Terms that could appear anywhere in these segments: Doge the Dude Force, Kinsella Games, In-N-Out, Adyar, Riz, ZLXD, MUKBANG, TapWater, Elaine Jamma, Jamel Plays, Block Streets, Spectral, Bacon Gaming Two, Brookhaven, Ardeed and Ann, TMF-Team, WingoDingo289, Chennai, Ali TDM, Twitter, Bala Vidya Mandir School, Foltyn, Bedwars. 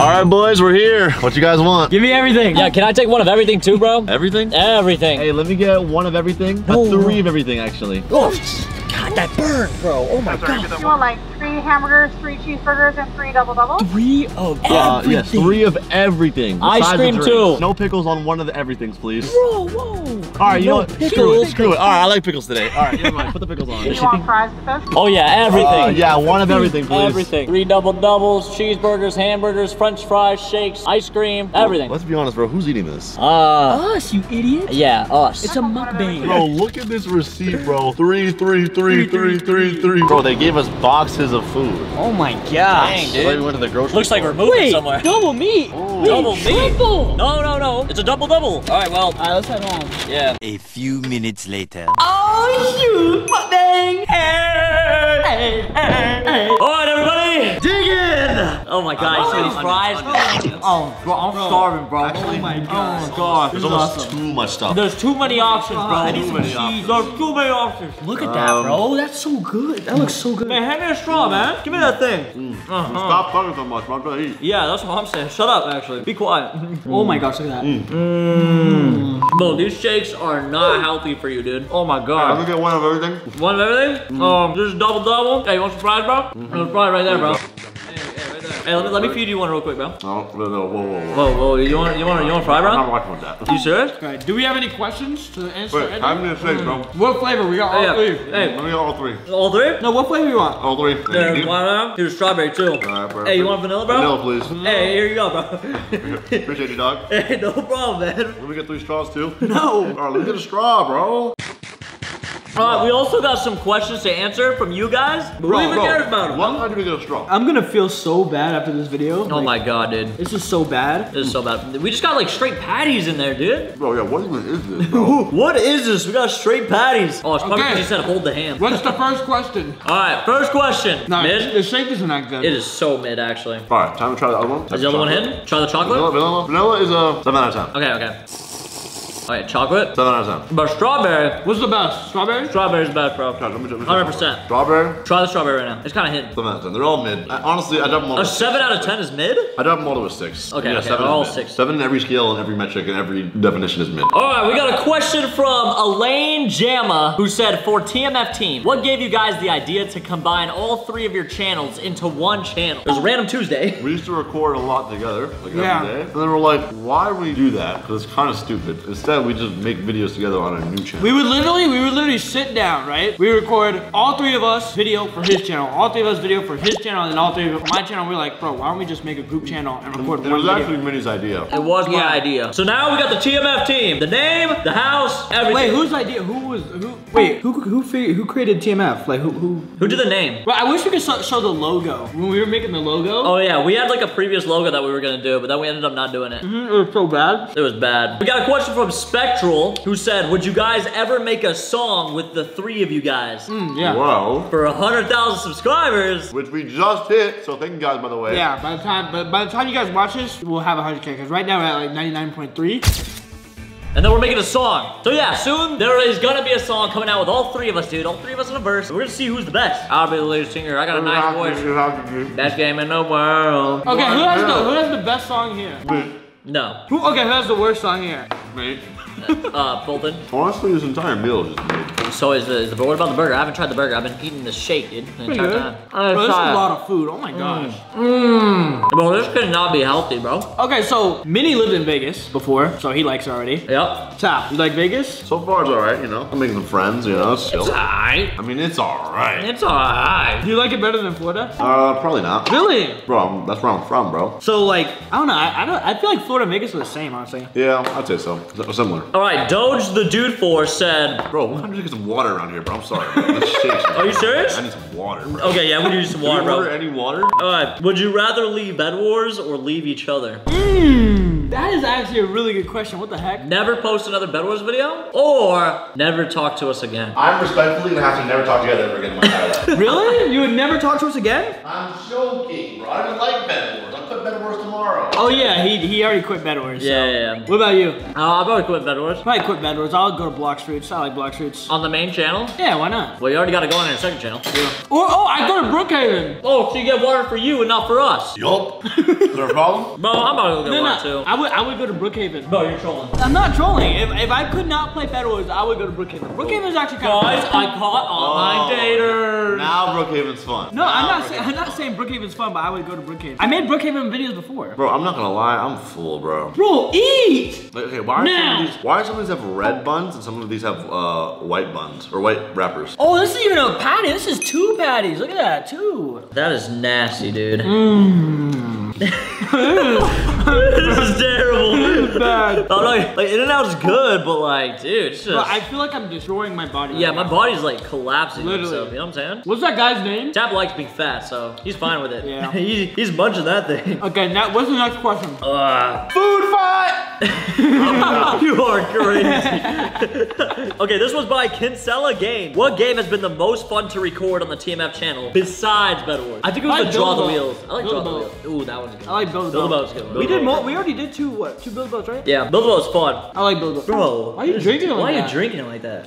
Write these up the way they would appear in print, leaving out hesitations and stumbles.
All right, boys, we're here. What you guys want? Give me everything. Yeah, can I take one of everything too, bro? Everything? Everything. Hey, let me get one of everything. Oh. Three of everything, actually. Oh, God, that burned, bro. Oh, my God. You want, like, 3 hamburgers, 3 cheeseburgers, and 3 double-doubles? 3 of everything. Yes, 3 of everything. Ice cream, too. No pickles on one of the everythings, please. Bro, whoa. All right, you know what? Screw it. All right, I like pickles today. All right, never mind. Put the pickles on. You want fries with this? Oh, yeah, everything. Yeah, one of everything, please. Everything. 3 double-doubles, cheeseburgers, hamburgers, french fries, shakes, ice cream, everything. Let's be honest, bro. Who's eating this? Us, you idiot. Yeah, us. It's a mukbang. Bro, look at this receipt, bro. 3, 3, 3, 3, 3, 3. Bro, they gave us boxes of food. Oh, my gosh. Dang, dude. Like we went to the grocery store. Looks like we're moving somewhere. Double meat. Oh. Double meat. Triple. No, no, no. It's a double-double. All right, well. All right, let's head home. Yeah. A few minutes later. Oh, shoot! Bang! Hey! Hey! Hey! Hey! All right, everybody! Dig in! Oh my God! Oh, these fries! Oh, bro, I'm starving, bro. Actually, oh my God! Oh God! There's almost too much stuff. There's too many options, bro. I need some cheese. There's too many options. Look at that, bro. That's so good. That looks so good. Man, hand me a straw, man. Give me that thing. Stop talking so much, man. Please. Yeah, that's what I'm saying. Shut up, actually. Be quiet. Oh my gosh, look at that. Bro, these shakes are not healthy for you, dude. Oh my God. I'm gonna get one of everything. One of everything? Just double-double. Hey, you want some fries, bro? There's fries right there, bro. Hey, let me feed you one real quick, bro. No, no, no, whoa. You want a fry, bro? I'm not watching with that. You serious? Okay, do we have any questions to answer? Wait, I'm gonna say, bro. What flavor? We got all three. Hey, let me get all three. All three? No, what flavor you want? All three. There's one. Here's strawberry, too. Right, bro, hey, you want vanilla, bro? Vanilla, please. Hey, here you go, bro. Appreciate you, dog. Hey, no problem, man. Let me get 3 straws, too? No. All right, let me get a straw, bro. We also got some questions to answer from you guys. But we even cares about them. How do we get a straw? I'm gonna feel so bad after this video. Oh my God, dude. This is so bad. This is so bad. We just got like straight patties in there, dude. Bro, yeah, what even is this, bro? What is this? We got straight patties. Oh, it's probably because you said hold the hand. What's the first question? All right, first question. No, mid? The shake isn't that good. It is so mid, actually. All right, time to try the other one. Is the other one hidden? Try the chocolate? Vanilla is a 7 out of 10. Okay, okay. All right, chocolate. 7 out of 10. But strawberry. What's the best? Strawberry? Strawberry's best, bro. 100%. Strawberry? Try the strawberry right now. It's kind of hidden. 7 out of 10. They're all mid. Honestly, I doubt them all. A 7 out of 10 is mid? I doubt them all to a 6. Okay, yeah, okay. They're all 6. 7 in every scale and every metric and every definition is mid. All right, we got a question from Elaine Jamma, who said, for TMF Team, what gave you guys the idea to combine all 3 of your channels into one channel? It was a random Tuesday. We used to record a lot together, like every day. And then we're like, why do we do that? Because it's kind of stupid. Instead, we just make videos together on a new channel. We would literally sit down, right? We record all 3 of us video for his channel, all 3 of us video for his channel, and then all 3 of us for my channel. We're like, bro, why don't we just make a group channel and record one video? It was actually Minnie's idea. It was my idea. So now we got the TMF Team, the name, the house, everything. Wait, whose idea? Who created TMF? Like who did the name? Well, I wish we could show the logo when we were making the logo. Oh yeah, we had like a previous logo that we were gonna do, but then we ended up not doing it. It was so bad. It was bad. We got a question from Spectral, who said, would you guys ever make a song with the 3 of you guys? Yeah. Wow. For 100,000 subscribers. Which we just hit, so thank you guys, by the way. Yeah, by the time you guys watch this, we'll have 100K, because right now we're at like 99.3. And then we're making a song. So yeah, soon there is gonna be a song coming out with all 3 of us, dude. All 3 of us in a verse. We're gonna see who's the best. I'll be the lead singer. I got a nice voice. Best game in the world. Okay, who has the best song here? No. Who has the worst song here? Me. Foltyn. Honestly, this entire meal is just made. So but what about the burger? I haven't tried the burger. I've been eating the shake, dude. Pretty good. Bro, this is a lot of food. Oh my gosh. Bro, this could not be healthy, bro. Okay, so Minnie lived in Vegas before, so he likes it already. Yep. Tap, you like Vegas? So far, it's all right, you know. I'm making some friends, you know. It's all right. I mean, it's all right. It's all right. Do you like it better than Florida? Probably not. Really? Bro, that's where I'm from, bro. So like, I don't know. I feel like Florida and Vegas are the same, honestly. Yeah, I'd say so. Similar. All right, Doge the Dude Force said, bro, we're gonna get some water around here, bro. I'm sorry, bro. This shakes. Are you serious? I need some water, bro. Okay, yeah, we need some water, bro. Do you order any water? All right, would you rather leave Bedwars or leave each other? That is actually a really good question. What the heck? Never post another Bedwars video or never talk to us again. I'm respectfully gonna have to never talk to you guys ever again in my entire life. Really? You would never talk to us again? I'm joking, bro. I don't like Bedwars. I put Bedwars to tomorrow. Oh yeah, he already quit Bedwars. Yeah, so. Yeah, yeah. What about you? I'll probably quit Bedwars. Probably quit Bedwars. I'll go to Block Streets. I like Block Streets. On the main channel? Yeah, why not? Well, you already got to go on your second channel. Yeah. Oh, I go to Brookhaven. Oh, so you get water for you and not for us. Yup. Is there a problem? Bro, I'm about to go to water too. I would go to Brookhaven. Bro, you're trolling. I'm not trolling. If I could not play Bedwars, I would go to Brookhaven. Brookhaven is actually kind of fun. I caught online daters. Now Brookhaven's fun. No, I'm not saying Brookhaven's fun, but I would go to Brookhaven. I made Brookhaven videos before. Bro, I'm not gonna lie, I'm full, bro. Bro, eat! Like, okay, why are some of these have red buns and some of these have white buns or white wrappers? Oh, this is even a patty. This is two patties. Look at that, two. That is nasty, dude. Mmm. This is terrible. This is bad. Oh, no, like, In-N-Out is good, but like, dude, it's just... Bro, I feel like I'm destroying my body. Yeah, my body's like collapsing. Literally. Himself, you know what I'm saying? What's that guy's name? Tap likes being fat, so he's fine with it. Yeah. he's munching that thing. Okay, now what's the next question? Food fight! You are crazy. Okay, this was by Kinsella Games. What game has been the most fun to record on the TMF channel besides Bedwars? I think it was the Draw the Wheels. I like Draw the Wheels. Ooh, that one's good. I like Bilbo's good. We already did two Bilbo's, right? Yeah, Bilbo's fun. I like Bilbo's. Bro, why are you drinking it like that?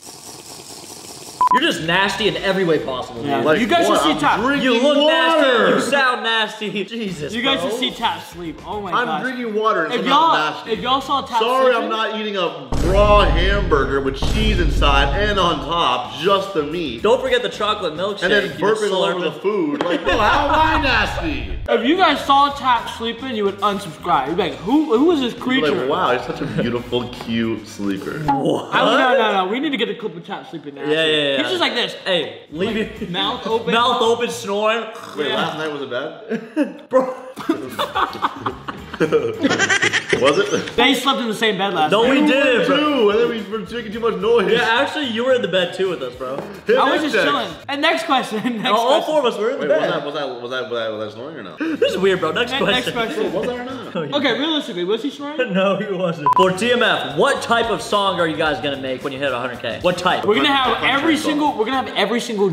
You're just nasty in every way possible, dude. Like, you guys should see Tap. You look nasty, you sound nasty. Jesus, you guys should see Tap sleep. Oh my god. I'm drinking water and if y'all saw Tap sleeping, I'm not eating a raw hamburger with cheese inside and on top, just the meat. Don't forget the chocolate milkshake. And then burping all over the food. Like, no, how am I nasty? If you guys saw Tap sleeping, you would unsubscribe. You'd be like, who is this creature? Like, wow, he's such a beautiful, cute sleeper. What? No, we need to get a clip of Tap sleeping now. Yeah. It's just like this. Hey, leave your mouth open. Mouth open, snoring. Wait, last night was it bad? Bro. Was it? They slept in the same bed last night. No, we didn't, bro. And then we were making too much noise. Yeah, actually, you were in the bed too with us, bro. I was just chilling. And next question. All four of us were in the bed. Was I snoring or not? This is weird, bro. Next question. Next question. Was I or not? Okay, realistically, was he snoring? No, he wasn't. For TMF, what type of song are you guys gonna make when you hit 100K? What type? We're gonna have every single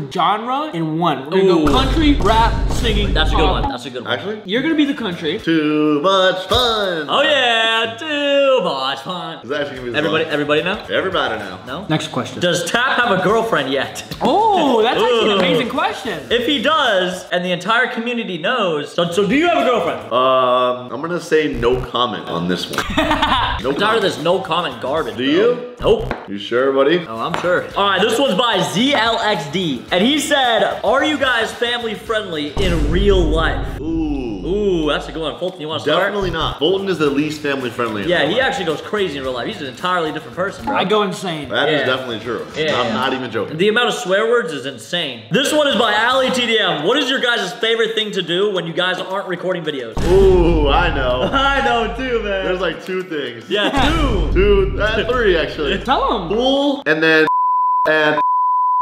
genre in one. We're gonna go country, rap, singing. That's a good one. That's a good one. Actually, you're gonna be the country. Too much fun. Oh yeah, too much fun. Is that actually gonna be everybody now? Everybody now. No? Next question. Does Tap have a girlfriend yet? Oh, that's actually an amazing question. If he does, and the entire community knows, so do you have a girlfriend? I'm gonna say no comment on this one. No comment. Tired of this no comment garbage. Do you? Nope. You sure, buddy? Oh, I'm sure. All right, this one's by ZLXD, and he said, "Are you guys family friendly in real life?" Ooh, that's a good one. Foltyn, you want to start? Definitely not. Foltyn is the least family friendly. Yeah, he actually goes crazy in real life. He's an entirely different person, bro. I go insane. That is definitely true. Yeah, I'm not even joking. The amount of swear words is insane. This one is by Ali TDM. What is your guys' favorite thing to do when you guys aren't recording videos? Ooh, I know. I know too, man. There's like two things. Yeah, three actually. Tell them. Pool and then and.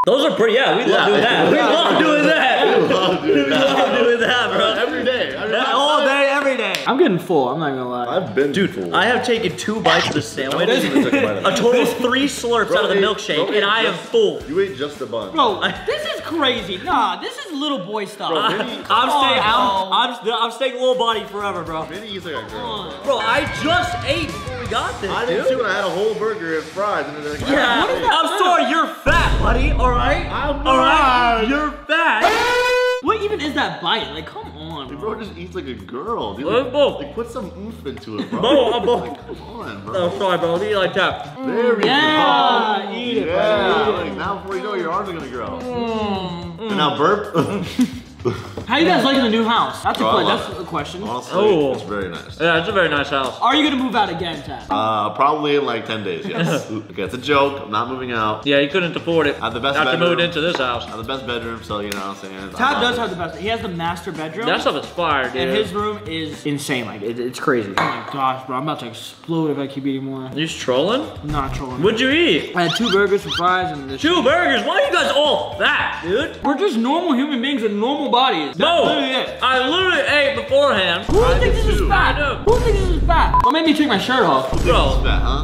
Those are pretty, we love doing that. We love doing that. We love doing that, bro. Every day. All day, every day. I'm getting full, I'm not gonna lie. I've been full. I have taken 2 bites of the sandwich, a total of 3 slurps out of the milkshake, and I am full. You ate just a bun. Bro, this is crazy. Nah, this is little boy stuff. Bro, I'm staying little body forever, bro. Vinny eats like a girl, bro. Bro, I just ate before we got this, dude. I did too, and I had a whole burger and fries. And like, I'm sorry, you're fat, buddy, all right? I'm not. All right, you're fat. What even is that bite? Like, come on, bro. Bro just eats like a girl, dude. Like, put some oomph into it, bro. Like, come on, bro. Oh, sorry, bro. I'll eat like that. There we go. Eat it, bro. Like, now before you know, your arms are gonna grow. And now burp. How you guys liking the new house? That's a question. Honestly, it's very nice. Yeah, it's a very nice house. Are you gonna move out again, Tap? Probably in like 10 days, yes. Okay, it's a joke. I'm not moving out. Yeah, you couldn't afford it. I have the best bedroom. After moving into this house. I have the best bedroom, so you know what I'm saying. Tap does have the best. He has the master bedroom. That stuff is fire, dude. And his room is insane. Like, it's crazy. Oh my gosh, bro. I'm about to explode if I keep eating more. You trolling? I'm not trolling. What'd you eat? I had 2 burgers with fries and this. 2 burgers? Why are you guys all fat, dude? We're just normal human beings with normal bodies. No, I literally ate beforehand. Who thinks this is fat? Who thinks this is fat? What made me take my shirt off? Bro,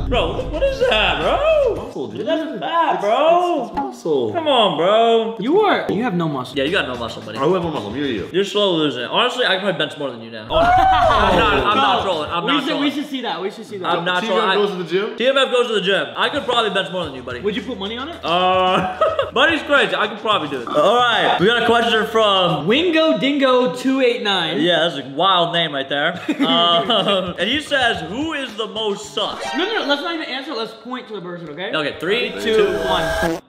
bro, what is that, bro? Muscle, dude. That's fat, bro. It's muscle. Come on, bro. You have no muscle. Yeah, you got no muscle, buddy. I have no muscle. You're slow losing it. Honestly, I can probably bench more than you now. Oh, I'm not. I'm we should see that. We should see that. I'm not sure. TMF goes to the gym? TMF goes to the gym. I could probably bench more than you, buddy. Would you put money on it? Buddy's crazy. I could probably do it. All right. We got a question from WingoDingo289. Yeah, that's a wild name right there. And he says, who is the most sus? No, no, no. Let's not even answer. Let's point to the person, okay? Okay, three, two, one.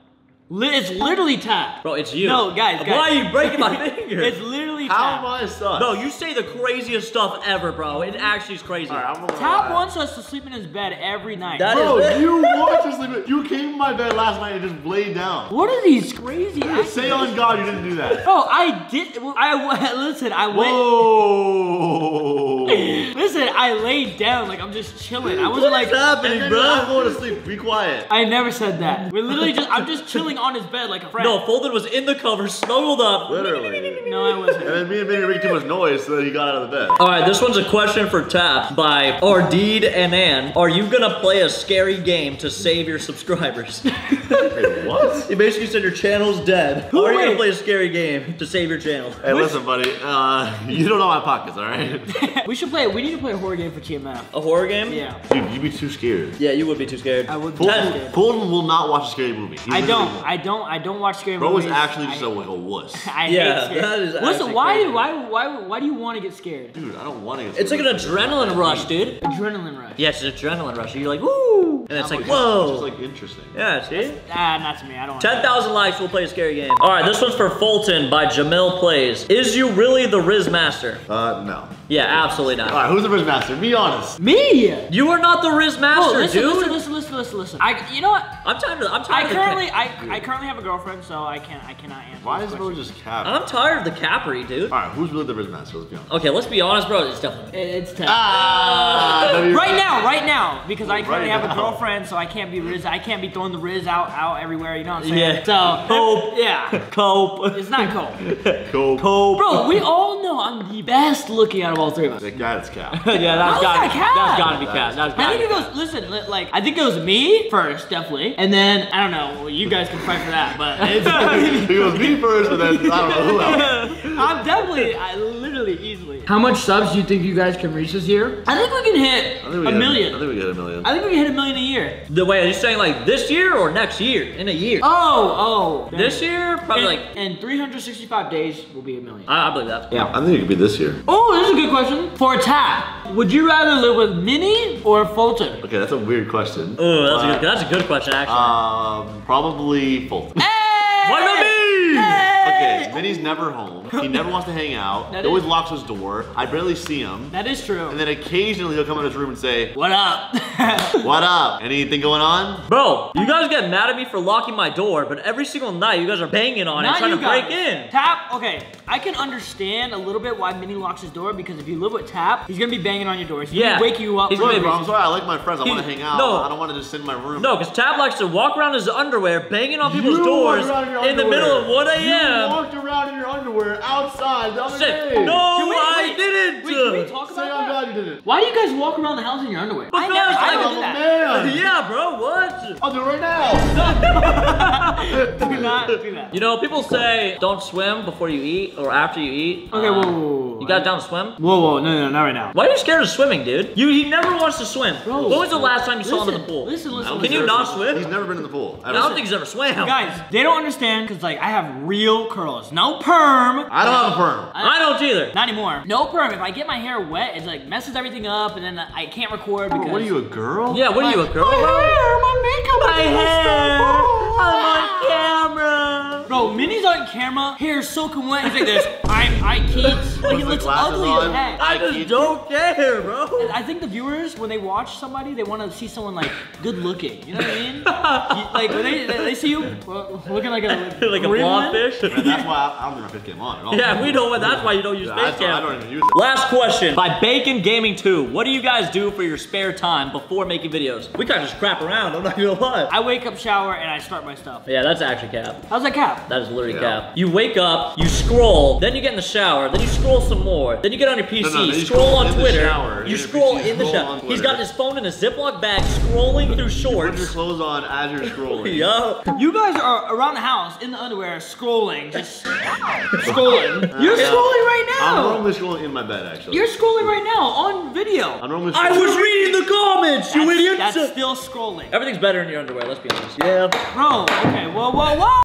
It's literally Tap. Bro, it's you. No, guys. Why are you breaking my finger? It's literally Tap. How am I sus? No, you say the craziest stuff ever, bro. It actually is crazy. Right, Tap wants us to sleep in his bed every night. Bro, you want to sleep in. You came in my bed last night and just laid down. What are these crazy actions? Say on God you didn't do that. Bro, I did. Listen, I went. Whoa. Listen, I laid down. Like, I'm just chilling. I wasn't like. What's happening, bro? I'm going to sleep. Be quiet. I never said that. We're literally just. I'm just chilling on his bed like a friend. No, Foltyn was in the cover, snuggled up. Literally. No, I wasn't. And then me and Benny made too much noise, so that he got out of the bed. All right, this one's a question for Tap by Ardeed and Ann. Are you gonna play a scary game to save your subscribers? Wait, what? He basically said your channel's dead. Who are you gonna play a scary game to save your channel? Hey, listen, buddy. You don't know my pockets, all right? We need to play a horror game for TMF. A horror game? Yeah. Dude, you'd be too scared. Yeah, you would be too scared. I would be too scared. Foltyn will not watch a scary movie. I don't watch scary movies. Bro was actually just like a wuss. I hate that is. Listen, why do you want to get scared? Dude, I don't want to get scared. It's like an adrenaline rush, dude. Adrenaline rush. Yes, it's an adrenaline rush. You're like, woo! And it's like, whoa. It's just like interesting. Yeah, see? Ah, not to me. I don't want 10,000 likes, we'll play a scary game. All right, this one's for Foltyn by Jamel Plays. Is you really the Riz Master? No. Yeah, absolutely not. All right, who's the Riz Master? Be honest. Me? You are not the Riz Master, dude. Listen. You know what? I currently have a girlfriend, so I cannot answer. Why is it really just Cap? I'm tired of the Capri, dude. All right, who's really the Riz Master? Let's be honest. Okay, let's be honest, bro. It's definitely. It's tough. Right now, because I currently have a girlfriend, so I can't be Riz. I can't be throwing the Riz out everywhere. You know what I'm saying? Yeah. So cope. Yeah. Cope. It's not cope. Cope. Bro, we all know I'm the best looking out of all three of us. That's Cap. Yeah, that's gotta be Cap. I think it goes. Listen, like I think it was me first, definitely, and then I don't know. Well, you guys can fight for that, but it was me first, and then I don't know who else. I'm definitely, literally, easily. How much subs do you think you guys can reach this year? I think we can hit a million. I think we can hit 1 million. I think we can hit 1 million a year. Wait, are you saying like this year or next year? In a year? Oh. This year, probably like. And 365 days will be 1 million. I believe that. Yeah. I think it could be this year. Oh, this is a good question. For Tap, would you rather live with Minnie or Foltyn? Okay, that's a weird question. Oh, that's a good question, actually. Probably Foltyn. Hey! What about me? Hey! Okay, Minnie's never home. He never wants to hang out. He always locks his door. I barely see him. That is true. And then occasionally he'll come in his room and say, what up? What up? Anything going on? Bro, you guys get mad at me for locking my door, but every single night you guys are banging on it trying to break in. Tap, okay. I can understand a little bit why Minnie locks his door because if you live with Tap, he's gonna be banging on your door. He's gonna wake you up. He's really, bro, I'm sorry. I like my friends. I want to hang out. No, I don't want to just sit in my room. No, because Tap likes to walk around his underwear, banging on people's doors in the middle of 1 a.m. You walked around in your underwear outside the other day. No, I didn't. Wait, can we talk about that? Say I'm glad you didn't. Why do you guys walk around the house in your underwear? Because I never do that. Yeah, bro, what? I'll do it right now. Do not do that. You know, people say don't swim before you eat. Or after you eat. Okay, whoa. You guys down to swim? Whoa, no, not right now. Why are you scared of swimming, dude? He never wants to swim. Bro, what was the last time you saw him in the pool? Listen. Can you not swim? He's never been in the pool. I don't think he's ever swam. Guys, they don't understand because like I have real curls. No perm. I don't have a perm. I don't either. Not anymore. No perm. If I get my hair wet, it like messes everything up and then I can't record because. What are you, a girl? Yeah, what are you, a girl? My hair, my makeup, I'm on camera. Bro, Minnie's on camera, hair soaking wet. He's like this. I can't. Like, he looks ugly as heck. I just don't care, bro. And I think the viewers, when they watch somebody, they want to see someone like good looking. You know what I mean? Like when they see you looking like a like a blonde fish. Man, that's why I don't think my fish came on at all. Yeah, we know. That's why you don't use fish cam. I don't even use it. Last question by Bacon Gaming Two. What do you guys do for your spare time before making videos? We kind of just crap around. I'm not gonna lie. I wake up, shower, and I start my stuff. Yeah, that's actually Cap. How's that Cap? cap. That is literally cap. You wake up, you scroll, then you get in the shower, then you scroll some more, then you get on your PC, scroll on Twitter, you scroll in the shower. He's got his phone in a Ziploc bag, scrolling through shorts. You put your clothes on as you're scrolling. Yo. You guys are around the house in the underwear, scrolling, just scrolling. You're scrolling right now. I'm normally scrolling in my bed, actually. You're scrolling right now on video. I'm normally scrolling. I was reading the comments, you idiot. That's still scrolling. Everything's better in your underwear, let's be honest. Yeah. Bro, okay, whoa, whoa, whoa.